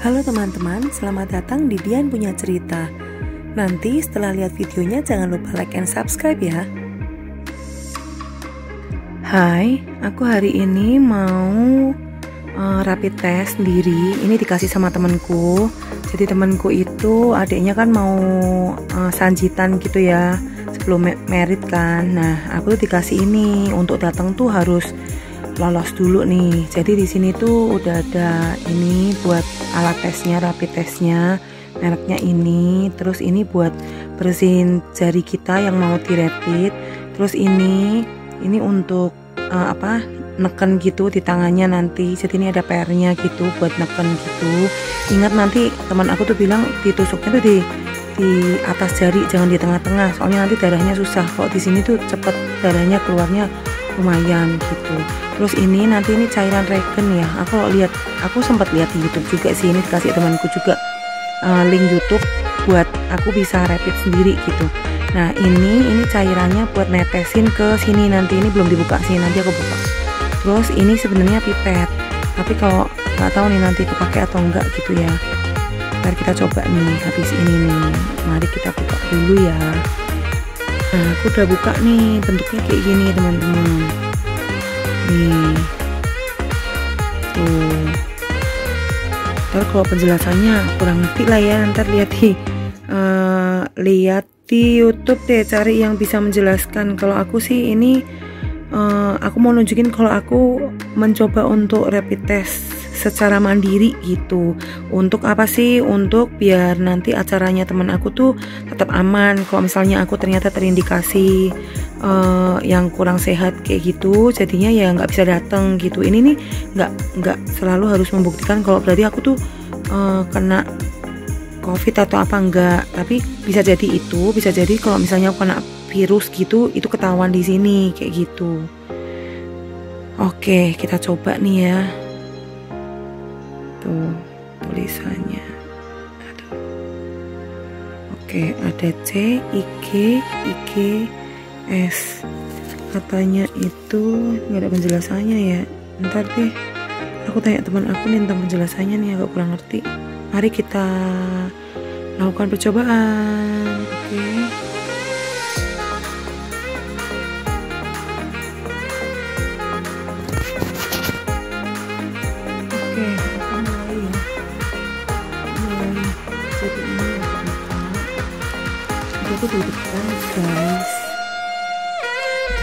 Halo teman-teman, selamat datang di Dian Punya Cerita. Nanti setelah lihat videonya jangan lupa like and subscribe ya. Hai, aku hari ini mau rapid test sendiri. Ini dikasih sama temanku. Jadi temanku itu adiknya kan mau sanjitan gitu ya, sebelum merit kan. Nah, aku tuh dikasih ini untuk datang tuh harus lolos dulu nih. Jadi di sini tuh udah ada ini buat alat tesnya, rapid testnya. Mereknya ini. Terus ini buat bersihin jari kita yang mau dirapid. Terus ini untuk neken gitu di tangannya nanti. Jadi ini ada pernya gitu buat neken gitu. Ingat, nanti teman aku tuh bilang ditusuknya tuh di atas jari, jangan di tengah-tengah, soalnya nanti darahnya susah. Kok di sini tuh cepet darahnya keluarnya lumayan gitu. Terus ini cairan regen ya. Aku sempat lihat di YouTube juga sih, ini dikasih temanku juga link YouTube buat aku bisa rapid sendiri gitu. Nah, ini cairannya buat netesin ke sini nanti. Ini belum dibuka sih, nanti aku buka. Terus ini sebenarnya pipet, tapi kalau nggak tahu nih nanti kepake atau enggak gitu ya. Ntar kita coba nih habis ini nih. Mari kita buka dulu ya. Nah, aku udah buka nih, bentuknya kayak gini teman-teman. Nih, tuh. Ntar kalau penjelasannya kurang ngerti lah ya, ntar lihat di YouTube deh, cari yang bisa menjelaskan. Kalau aku sih ini aku mau nunjukin kalau aku mencoba untuk rapid test secara mandiri gitu. Untuk apa sih? Untuk biar nanti acaranya teman aku tuh tetap aman. Kalau misalnya aku ternyata terindikasi yang kurang sehat kayak gitu, jadinya ya nggak bisa datang gitu. Ini nih nggak selalu harus membuktikan kalau berarti aku tuh kena COVID atau apa enggak, tapi bisa jadi itu, bisa jadi kalau misalnya aku kena virus gitu, itu ketahuan di sini kayak gitu. Oke, kita coba nih ya. Tuh tulisannya. Aduh. Oke, ada C, I, G, S. Katanya itu nggak ada penjelasannya ya. Ntar deh, aku tanya teman aku nih tentang penjelasannya nih, agak kurang ngerti. Mari kita lakukan percobaan. Oke. Oke, kita mulai ya. Jadi ini aku dudukkan guys.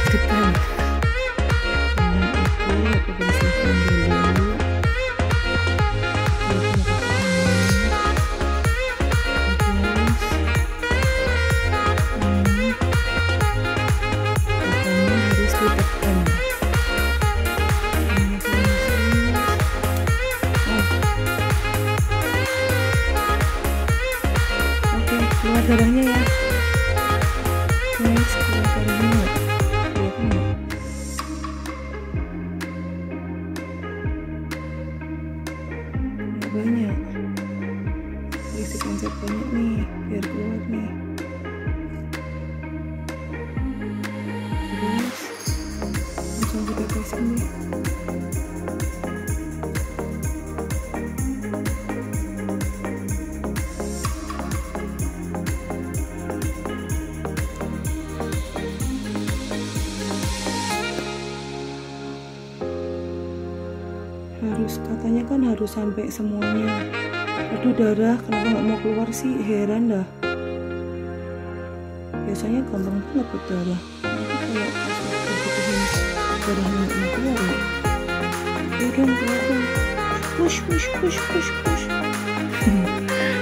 Dudukkan. Nah, aku bersihkan dulu. Darahnya ya guys, banyak isi kancet banyak nih biar keluar nih guys, langsung kita tesin nih. Harus, katanya kan harus sampai semuanya. Aduh, darah kenapa nggak mau keluar sih, heran dah. Biasanya gampang banget berdarah, kalau darahnya nggak keluar ya. Heran, keluar push.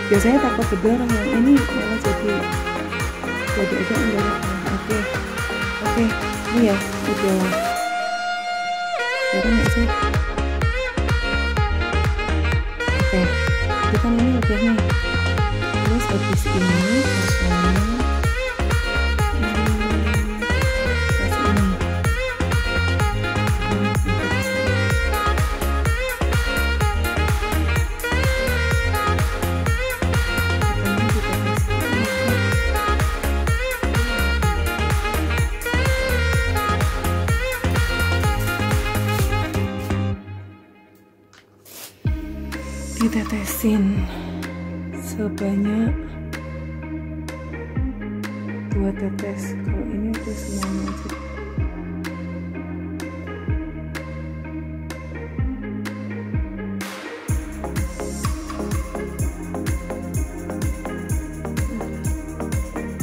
Biasanya takut berdarah, yang ini malah jadi aja darah. Oke, ini ya udah darah nggak sih. Kita ini udah nih. Terus habis ini kita tetesin sebanyak 2 tetes. Kalau ini aku semuanya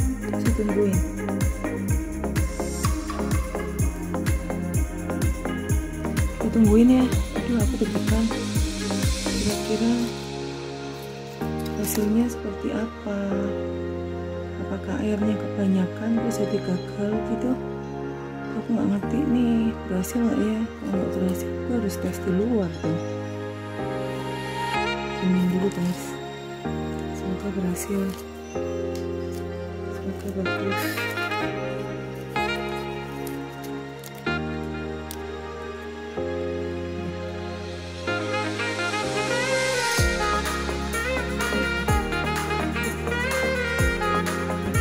aja. Terus tungguin. Tungguin ya, aduh aku deg-degan. Kira-kira hasilnya seperti apa? Apakah airnya kebanyakan terus jadi gagal gitu? Aku nggak ngerti nih, berhasil nggak ya? Kalau nggak berhasil, aku harus tes di luar tuh. Dimin dulu tes. Semoga berhasil. Semoga bagus.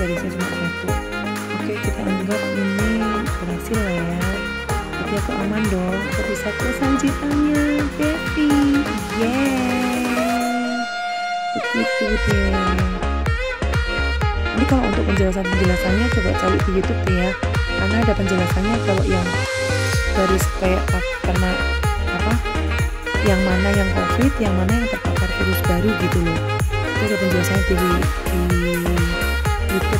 Garisnya cuma 1. Oke, kita anggap ini berhasil lah ya. Jadi aku aman dong, aku bisa kelanjutannya baby. Yeay, begitu deh. Ini kalau untuk penjelasannya coba cari di YouTube ya, karena ada penjelasannya. Kalau yang garis kayak karena apa, yang mana yang COVID, yang mana yang terpapar virus baru gitu loh, itu ada penjelasannya di YouTube.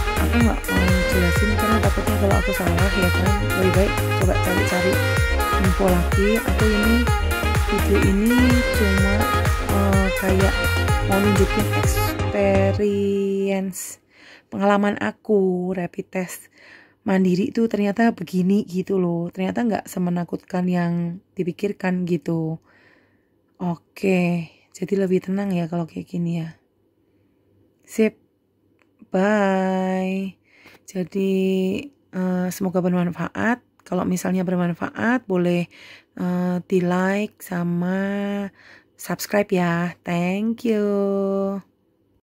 Aku nggak mau jelasin karena takutnya kalau aku salah ya kan. Lebih baik coba cari-cari info lagi. Aku ini video ini cuma kayak mau nunjukin experience pengalaman aku rapid test mandiri itu ternyata begini gitu loh. Ternyata nggak semenakutkan yang dipikirkan gitu. Oke, jadi lebih tenang ya kalau kayak gini ya. Sip. Bye. Jadi semoga bermanfaat. Kalau misalnya bermanfaat boleh di like sama subscribe ya. Thank you.